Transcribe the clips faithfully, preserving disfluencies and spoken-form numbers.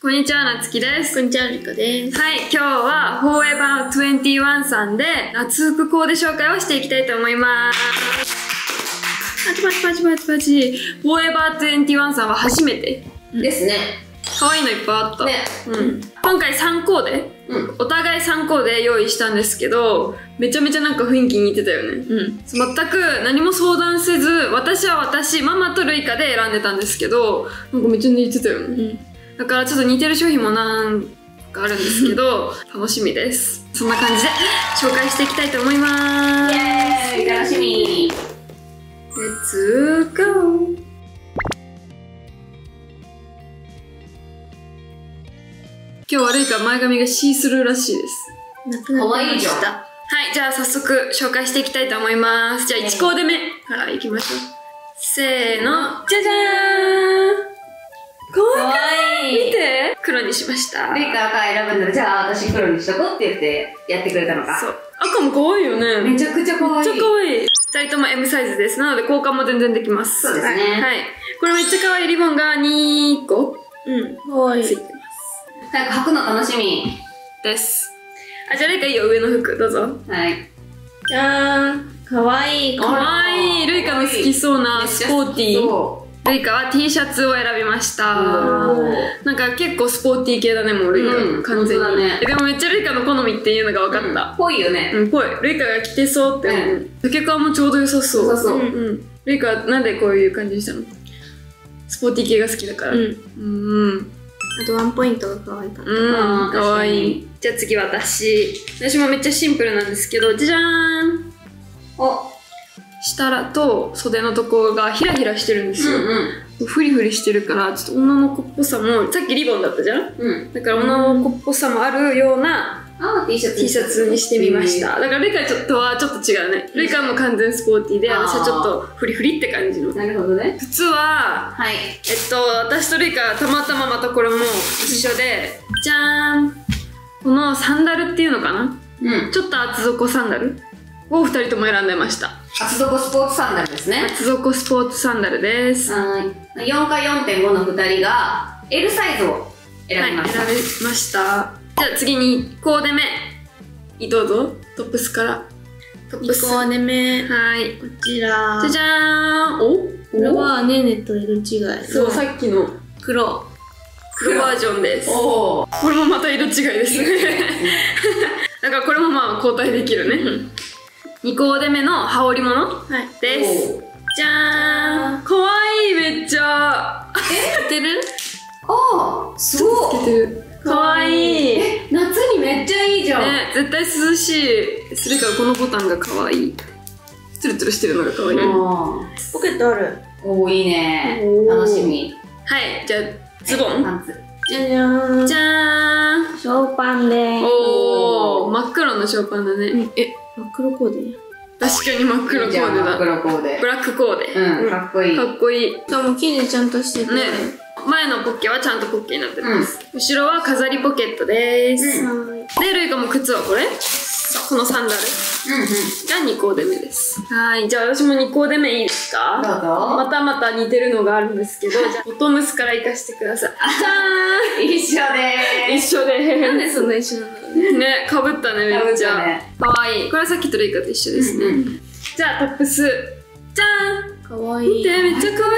こんにちは、なつきです。こんにちは、りこです。はい、今日は フォーエバートゥエンティワン さんで夏服コーデ紹介をしていきたいと思います。パチパチパチパチパチ。フォーエバートゥエンティワン さんは初めてですね。可愛いのいっぱいあった。ね、うん。今回さんコーデ、うん、お互いさんコーデ用意したんですけど、めちゃめちゃなんか雰囲気似てたよね。うん。全く何も相談せず、私は私、ママとルイカで選んでたんですけど、なんかめっちゃ似てたよね。うん。だからちょっと似てる商品もなんかあるんですけど、楽しみです。そんな感じで紹介していきたいと思います。イエーイ、楽しみ。Let's go! 今日悪いから前髪がシースルーらしいです。かわいいじゃん。はい、じゃあ早速紹介していきたいと思います。じゃあいちコーデ目からいきましょう。せーの、じゃじゃーん、かわいい。見て、黒にしました。ルイカ赤選ぶんだら、じゃあ私黒にしとこうって言ってやってくれたのか。そう、赤もかわいいよね。めちゃくちゃかわいい。めっちゃかわいい。ふたりとも エム サイズです。なので交換も全然できます。そうですね。はい、これめっちゃかわいい。リボンがにこ、うん、かわいい、ついてます。なんか履くの楽しみです。あ、じゃあルイカいいよ、上の服どうぞ。はい、じゃーん、かわいい。かわいい。ルイカの好きそうなスポーティー。ルイカは T シャツを選びました。なんか結構スポーティー系だね、もうルイカ、うん、完全にだね。でもめっちゃルイカの好みっていうのが分かった。ぽいよね。ぽい。ルイカが着てそうって思う。丈感もちょうど良さそう。良さそう。ルイカはなんでこういう感じにしたの？スポーティー系が好きだから。うん。あとワンポイントが可愛かった。うん、可愛い。じゃあ次私。私もめっちゃシンプルなんですけど、じゃじゃーん。お、下と袖のとこがヒラヒラしてるんですよ。うん、うん、フリフリしてるからちょっと女の子っぽさも、さっきリボンだったじゃん、うん、だから女の子っぽさもあるような T シャツにしてみました。だからルイカちょっとはちょっと違うね。ルイカも完全スポーティーで、私はちょっとフリフリって感じの。なるほどね。靴は、はい、えっと私とルイカたまたままたこれも一緒で、じゃーん、このサンダルっていうのかな、うん、ちょっと厚底サンダルをふたりとも選んでました。厚底スポーツサンダルですね。厚底スポーツサンダルです。はい、 よんかよんてんご のふたりが エル サイズを選びました、はい、選びました。じゃあ次にコーデ目どうぞ。トップスから。トップスコーデ目、はい、こちら。じゃじゃーん。お、これはねねと色違い。そう、さっきの黒黒バージョンです。おお、これもまた色違いですね。だからこれもまあ交代できるね。にコーデ目の羽織物です。じゃーん、かわいい。めっちゃえっ、てる。ああ、すごいかわいい。夏にめっちゃいいじゃんね。絶対涼しい。それからこのボタンがかわいい。ツルツルしてるのがかわいい。ポケットある。おお、いいね、楽しみ。はい、じゃあズボン、じゃじゃーん、じゃーん、ショーパンで。おお、真っ黒のショーパンだね。え、真っ黒コーデ。確かに真っ黒コーデだ。真っ黒コーデ、ブラックコーデ。うん、かっこいい、かっこいい。そう、もう生地ちゃんとしててね。前のポッケはちゃんとポッケになってます。後ろは飾りポケットです。で、ルイカも靴はこれ、このサンダルがにコーデ目です。はい、じゃあ私もにコーデ目いいですか。どうぞ。またまた似てるのがあるんですけど、じゃあボトムスから活かしてください。じゃーん、一緒でーす。一緒でーす。なんでそんな一緒なのね。かぶったね、めっちゃかわいい。これはさっきとルイカと一緒ですね。じゃあトップス、じゃーん、かわいい。見て、めっちゃかわいくない？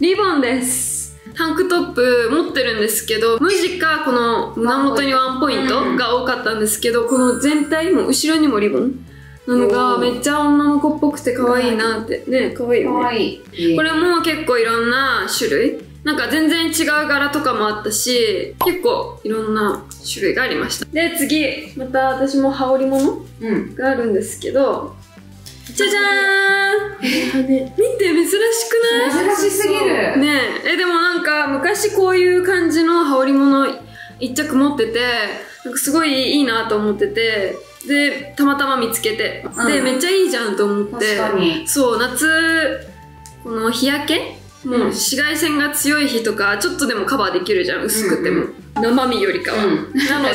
リボンです。タンクトップ持ってるんですけど、無地かこの胸元にワンポイントが多かったんですけど、この全体も後ろにもリボンなのがめっちゃ女の子っぽくて可愛いなってね。可愛いよね。これも結構いろんな種類、なんか全然違う柄とかもあったし、結構いろんな種類がありました。で、次、また私も羽織物、うん、があるんですけど、じゃじゃーん。見て、珍しくない？珍しすぎる。ねえ、え、でもなんか昔こういう感じの羽織物一着持ってて、なんかすごいいいなと思ってて、で、たまたま見つけて、うん、で、めっちゃいいじゃんと思って、確かに。そう、夏、この日焼け？もう紫外線が強い日とかちょっとでもカバーできるじゃん、薄くても、うん、生身よりかは、うん、なので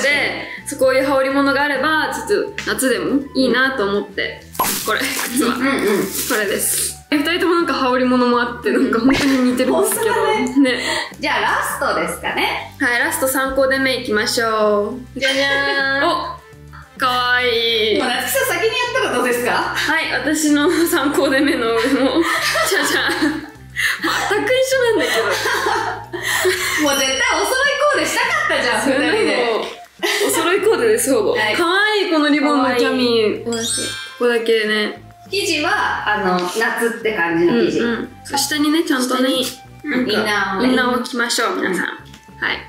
こういう羽織物があればちょっと夏でもいいなと思って、これ、靴はこれです。ふたりともなんか羽織物もあって、なんか本当に似てるんですけど。ね。じゃあラストですかね。はい、ラスト参考で目いきましょう。じゃじゃーん。お、かわいい。もう夏希さん先にやったらどうですか？はい、私の参考で目の上も、じゃじゃん。全く一緒なんだけど。もう絶対お揃いコーデしたかったじゃん、ふたりで。お揃いコーデです、ほぼ。かわいい、このリボンのキャミン。ここだけね。生地は、あの、夏って感じの生地。下にね、ちゃんとね、インナーを着ましょう、皆さん。は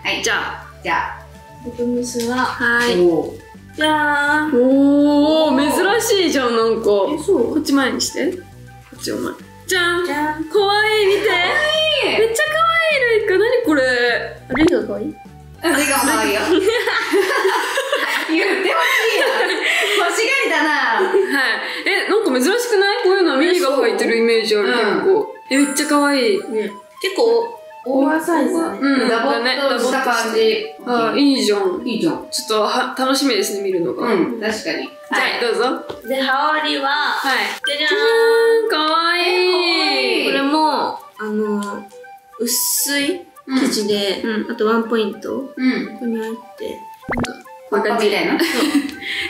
い。じゃあ。じゃあ。ボトムスは、はい。じゃーん。おー、珍しいじゃん、なんか。こっち前にして。こっちお前。じゃん。かわいい、見て。かわいい。めっちゃかわいい、ルイカ。なにこれ。ルイカかわいい？ルイカかわいいよ。言ってほしいよ。欲しがりだな。はい。え、なんか珍しくない？こういうのはミリが入ってるイメージある、結構。え、めっちゃ可愛い。結構、オーバーサイズだね。うん、ダボっとした感じ。あ、いいじゃん。いいじゃん。ちょっと楽しみですね、見るのが。うん、確かに。じゃあ、どうぞ。で、羽織は、はい。じゃじゃーん、可愛い。これも、あの、薄い生地で、あとワンポイント。うん。ここに入って、なんか、こういう感じみたいな。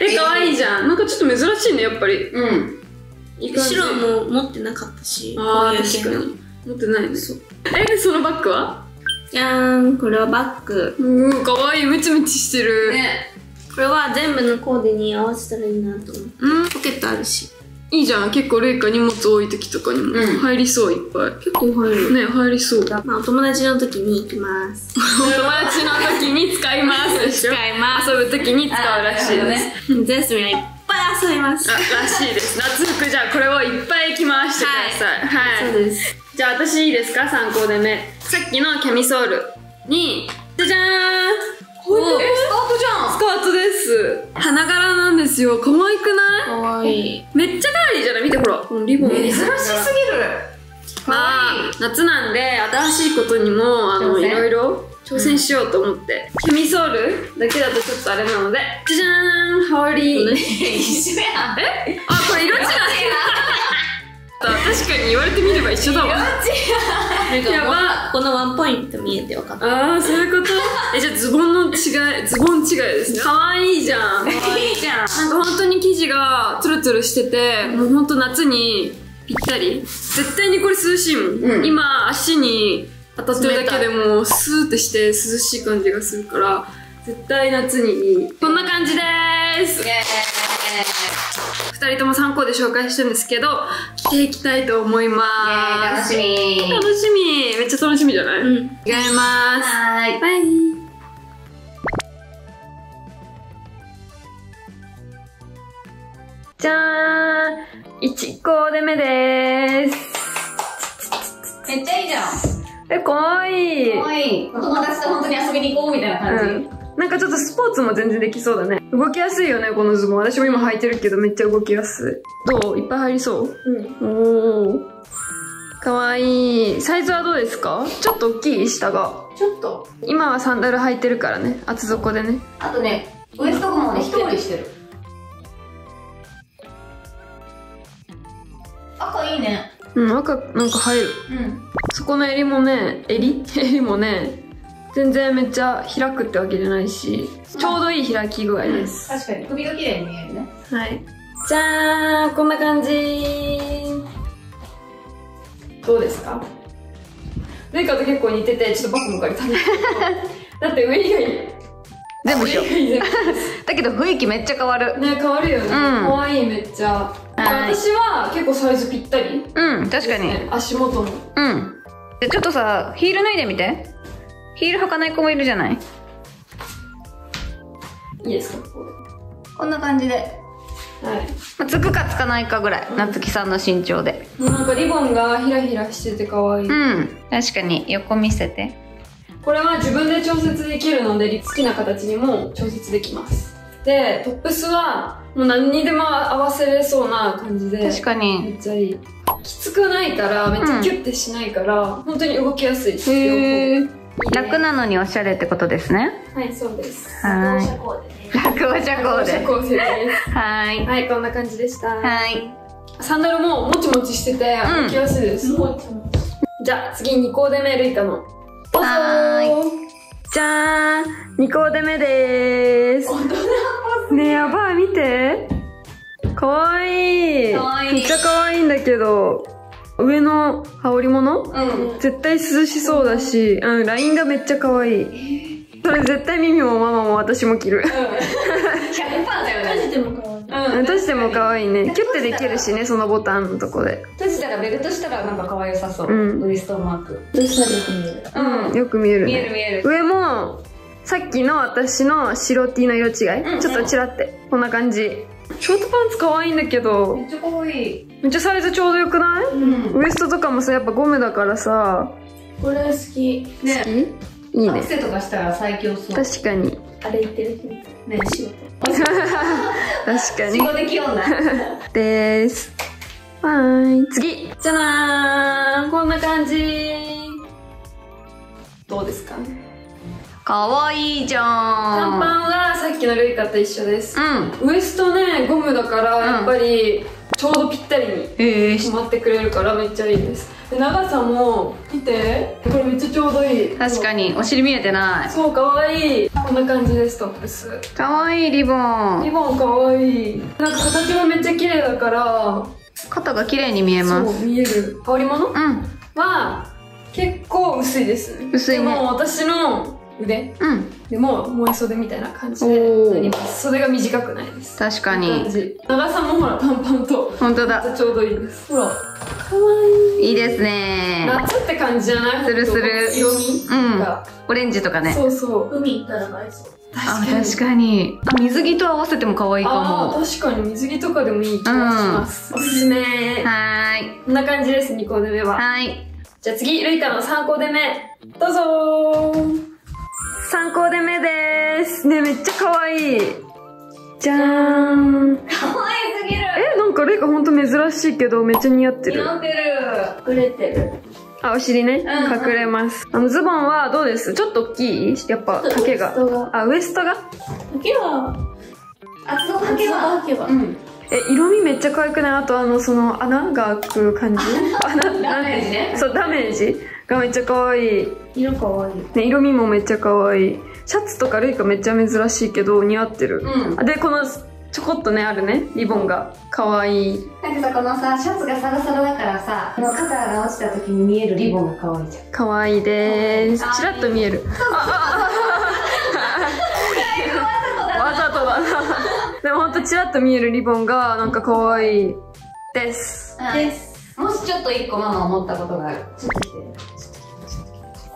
え、可愛いじゃん。なんかちょっと珍しいね、やっぱり。うん。白も持ってなかったし、ああ、確かに。持ってないね。え、そのバッグは？じゃーん、これはバッグ。うん、可愛い。ムチムチしてる。ね。これは全部のコーデに合わせたらいいなと思って。うん、ポケットあるし。いいじゃん。結構レイカ荷物多い時とかにも入りそう、いっぱい。結構入るね。入りそう。まあお友達の時に行きます。お友達の時に使いますでしょ。使います。遊ぶ時に使うらしいですね。ゼスミはいっぱい遊びますらしいです。夏服、じゃあこれをいっぱい着回してください。はい、そうです。じゃあ私いいですか、参考でね。さっきのキャミソールにじゃじゃーん、こうやってスカートじゃん。スカートです。花柄なんですよ。可愛くない？可愛い。めっちゃ可愛いじゃない？見てほら、このリボン。珍しすぎる。まあ夏なんで新しいことにもあのいろいろ挑戦しようと思って。キャミソールだけだとちょっとあれなので、じゃじゃーん、羽織。一緒やん。え？あ、これ色違い。確かに言われてみれば一緒だわ。やば。このワンポイント見えて分かった。ああ、そういうこと。え、じゃあズボンの違い、ズボン違いですね。かわいいじゃん。かわいいじゃん。なんか本当に生地がツルツルしてて、もう本当夏にぴったり。絶対にこれ涼しいもん。今足に当たってるだけでもスーってして涼しい感じがするから、絶対夏にいい。こんな感じでーす。イエーイ。ふたりとも参考で紹介してるんですけど、着ていきたいと思います。楽しみ。楽しみ。めっちゃ楽しみじゃない？うん。着替えます。はい。バイ。じゃーん。いちコーデ目でーす。めっちゃいいじゃん。え、かわいい。かわいい。お友達と本当に遊びに行こうみたいな感じ。うん、なんかちょっとスポーツも全然できそうだね。動きやすいよね、このズボン。私も今履いてるけどめっちゃ動きやすい。どう？いっぱい入りそう？うん。おー。かわいい。サイズはどうですか？ちょっと大きい？下が。ちょっと。今はサンダル履いてるからね。厚底でね。あとね、ウエストもね、一盛りしてる。赤いいね。うん、赤なんか入る。うん。そこの襟もね、襟？襟もね、全然めっちゃ開くってわけじゃないし、ちょうどいい開き具合です。確かに首が綺麗に見えるね。はい。じゃーん、こんな感じ。どうですか？レイカと結構似てて、ちょっとバッグも借りたんだけど。だって上以外全部一緒。だけど雰囲気めっちゃ変わる。ね、変わるよね。可愛い、めっちゃ。私は結構サイズぴったり。うん、確かに。足元も。うん。で、ちょっとさ、ヒール脱いでみて。ヒール履かない子もいるじゃない？いいですか？こんな感じで、はい、つくかつかないかぐらい、うん、夏希さんの身長で。なんかリボンがヒラヒラしてて可愛い。うん、確かに。横見せて。これは自分で調節できるので、好きな形にも調節できます。で、トップスはもう何にでも合わせれそうな感じで、確かにめっちゃいい。きつくないから、めっちゃキュッてしないから、うん、本当に動きやすいですよ。へー、楽なのにおしゃれってことですね。はい、そうです。はい。落語社コーデ。落語社コーデです。はい。はい、こんな感じでした。はい。サンダルももちもちしてて履きやすいです、うん、じゃあ次にコーデ目ルイカのはいじゃーんにコーデ目でーす。大人っぽいねえ、やばい、見てかわいい、かわいい、めっちゃかわいいんだけど上の羽織物、うん、絶対涼しそうだし、うん、ラインがめっちゃかわいい。それ絶対ミミもママも私も着る、うん、ひゃくパーセント だよね。閉じてもかわいい、うん、閉じてもかわいいね。キュッてできるしね、そのボタンのとこで閉じたらベルトしたらなんかかわいさそう、うん、ウエストマーク閉じたらよく見える、うん、よく見えるね、見える見える。上もさっきの私の白 T の色違い、うん、ちょっとチラってこんな感じ。ショートパンツ可愛いんだけど、めっちゃ可愛い。めっちゃサイズちょうどよくない？うん、ウエストとかもさ、やっぱゴムだからさ。これ好き。ね、好き？いいね。アクセとかしたら最強そう。確かに。あれ言ってる？ね、仕事。確かに。仕事できような。でーす。はーい、次。じゃなーん、こんな感じ。どうですか？かわいいじゃん。短パンはさっきのルイカと一緒です、うん、ウエストねゴムだからやっぱりちょうどぴったりに止まってくれるからめっちゃいいです、えー、で長さも見てこれめっちゃちょうどいい。確かにお尻見えてない。そうかわいい。こんな感じです。トップスかわいい。リボンリボンかわいい。なんか形もめっちゃ綺麗だから肩が綺麗に見えます。そう見える。羽織物、うん、は結構薄いですね。薄いね。でも私の腕、うん、でももう袖みたいな感じでなります。袖が短くないです。確かに長さもほら短パンと本当だちょうどいいです。ほらかわいい。いいですね。夏って感じじゃない？するする。色味が、うん、オレンジとかね。そうそう。海行ったら映えそう。確かに。確かに。あ、水着と合わせても可愛いかも。あー、確かに水着とかでもいい気がします、うん、おすすめ。はーい、こんな感じです。にコーデ目は。はい、じゃあ次ルイカのさんコーデ目どうぞー。さんコーデ目でーす。ね、めっちゃ可愛い。じゃーん。可愛すぎる。え、なんかレイカほんと珍しいけどめっちゃ似合ってる。似合ってる。隠れてる。あ、お尻ね、うん、隠れます。あのズボンはどうです？ちょっと大きい？やっぱ丈が。あ、ウエストが？丈は厚底丈は丈は。うん。え、色味めっちゃ可愛くない？あとあのその穴が開く感じ。穴ダメージね。そうダメージ。がめっちゃ可愛い。色可愛いね。色味もめっちゃ可愛い。シャツとかルイカめっちゃ珍しいけど似合ってる、うん、でこのちょこっとねあるねリボンが可愛い。なんかさこのさシャツがサラサラだからさこの肩が落ちた時に見えるリボンが可愛いじゃん。可愛いでーす。チラッと見える。ああわざとだな。でもほんとチラッと見えるリボンがなんか可愛いです、うん、です。もしちょっと一個ママ思ったことがある。ちょっと見て。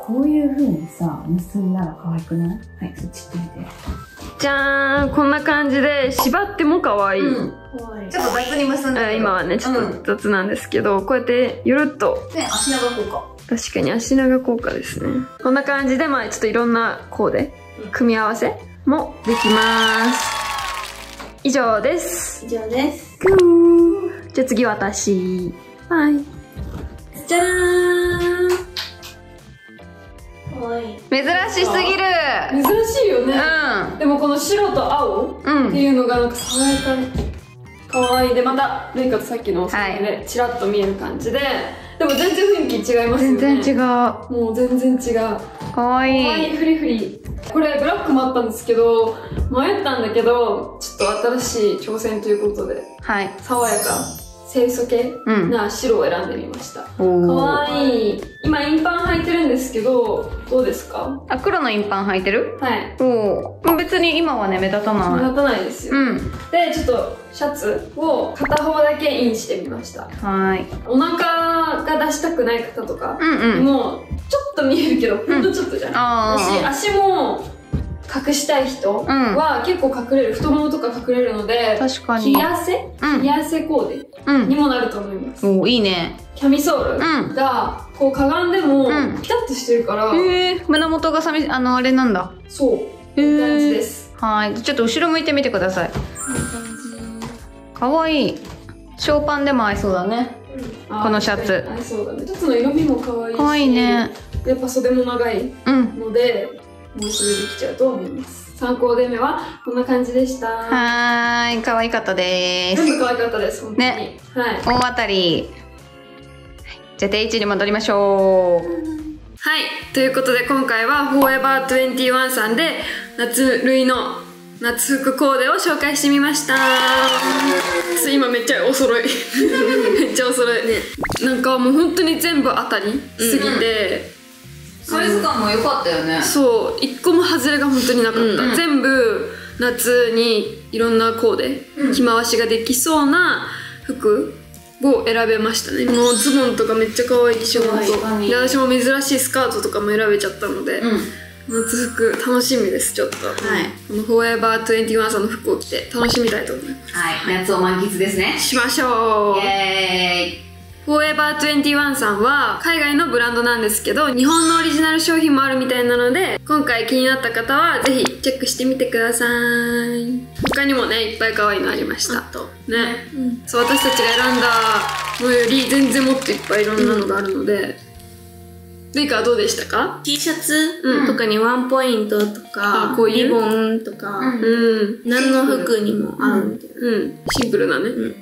こういう風にさ結んだら可愛くない？はい、そっち行ってみて。じゃーん、こんな感じで縛っても可愛い。うん、ちょっと雑に結んで。今はねちょっと雑なんですけど、うん、こうやってゆるっと。ね、足長効果。確かに足長効果ですね。こんな感じでまあちょっといろんなコーデ組み合わせもできます。以上です。以上です。ぐー。じゃあ次私。はい。じゃーん。珍しすぎる。珍しいよね、うん、でもこの白と青っていうのがなんか爽やかにかわいい。でまたルイカとさっきのお酒でチラッと見える感じで、はい、でも全然雰囲気違いますよね。全然違う。もう全然違う。かわいい。かわいい。フリフリ。これブラックもあったんですけど迷ったんだけどちょっと新しい挑戦ということで、はい、爽やか清楚系な白を選んでみました。かわいい。今インパン履いてるんですけどどうですか？あ、黒のインパン履いてる？はい。おお、別に今はね目立たない。目立たないですよ、うん、でちょっとシャツを片方だけインしてみました。はい。お腹が出したくない方とか、うんうん、もうちょっと見えるけど、うん、ほんとちょっとじゃない。足も隠したい人は結構隠れる、太ももとか隠れるので冷やせ冷やせコーデにもなると思います。おいいね。キャミソールがこうかがんでもピタッとしてるから胸元があのあれなんだ。そう感じです。はい、ちょっと後ろ向いてみてください。かわいい。ショーパンでも合いそうだね。このシャツ合いそうだね。シャツの色味もかわいいし、やっぱ袖も長いので練習できちゃうと思います。参考デメはこんな感じでした。はーい、可愛かったです。全部可愛かったです、本当に。ね、はい。大当たり。じゃあ、デイいちに戻りましょう。はい、ということで今回は フォーエバートゥエンティワン さんで夏類の夏服コーデを紹介してみました。今めっちゃお揃いめっちゃお揃い、ね、なんかもう本当に全部当たりすぎて、サイズ感も良かったよね。そう、一個も外れが本当になかった、うんうん、全部夏にいろんなコーデ着回しができそうな服を選べましたね。もうズボンとかめっちゃ可愛いし、本当で私も珍しいスカートとかも選べちゃったので、うん、夏服楽しみです。ちょっとこのフォーエバートゥエンティワンさんの服を着て楽しみたいと思います。はい、夏を満喫ですね、しましょう。イエーイ。フォーエバートゥエンティワンさんは海外のブランドなんですけど、日本のオリジナル商品もあるみたいなので、今回気になった方はぜひチェックしてみてください。他にもね、いっぱい可愛いのありました。ね、うん、そう、私たちが選んだのより全然もっといっぱいいろんなのがあるので、レイカはどうでしたか？ T シャツとかにワンポイントとか、うん、こういうリボンとか、うん、何の服にも合うみたいな、うんうん、シンプルなね、うん、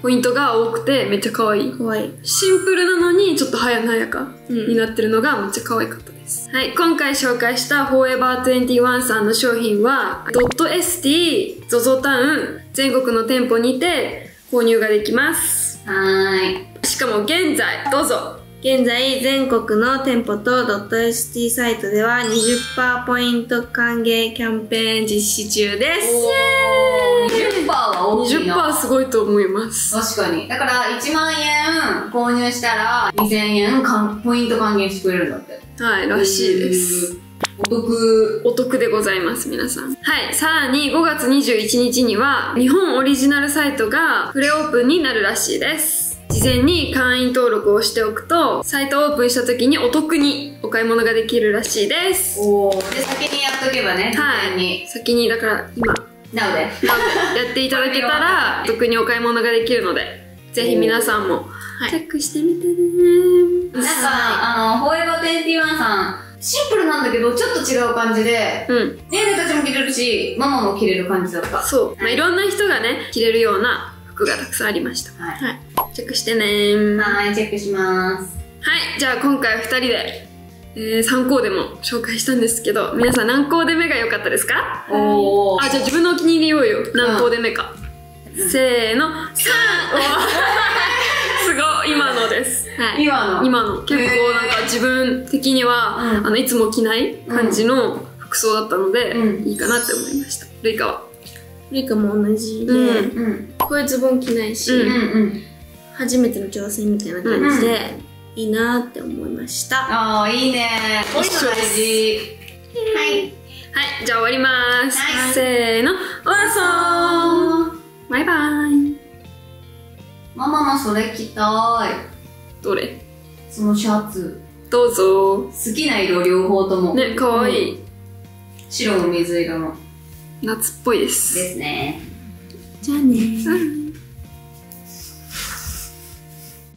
ポイントが多くてめっちゃ可愛い。可愛い。シンプルなのにちょっと華やかになってるのがめっちゃ可愛かったです。うん、はい、今回紹介したフォーエバートゥエンティワンさんの商品は ドットエスティー、ゾゾタウン、全国の店舗にて購入ができます。はい。しかも現在、どうぞ。現在、全国の店舗と ドットエスティー サイトでは にじゅっパーセント ポイント還元キャンペーン実施中です。にじゅっパーセント は多いな。にじゅっパーセント すごいと思います。確かに。だからいちまんえん購入したらにせんえんポイント還元してくれるんだって。はい、らしいです。お得。お得でございます、皆さん。はい、さらにごがつにじゅういちにちには日本オリジナルサイトがプレオープンになるらしいです。事前に会員登録をしておくと、サイトオープンした時にお得にお買い物ができるらしいです。おー。で、先にやっとけばね、はい、に先に、だから今、なので、やっていただけたら、お得にお買い物ができるので、ぜひ皆さんも、チェックしてみてねー。なんか、あの、フォーエバートゥエンティワンさん、シンプルなんだけど、ちょっと違う感じで、うん。ね、俺たちも着れるし、ママも着れる感じだった。そう。まあ、いろんな人がね、着れるような、服がたくさんありました。はい、はい、チェックしてねー。はい、チェックします。はい、じゃあ今回ふたりで、えー、さんコーデも紹介したんですけど、皆さん何コーデ目が良かったですか？おー、あ、じゃあ自分のお気に入り言おうよ、何コーデ目か、うん、せーの、さん すごい、今のです。はい、今の今の結構なんか自分的には、うん、あのいつも着ない感じの服装だったので、うん、いいかなって思いました。ルイカは？ルイカも同じで、こういうズボン着ないし、初めての挑戦みたいな感じでいいなって思いました。ああ、いいね。おいしそうです。はい、じゃあ終わります。せーの、おやそう、バイバイ。ママもそれ着たい。どれ？そのシャツ。どうぞ。好きな色両方ともね、かわいい。白も水色も夏っぽいです。ですね。じゃあね。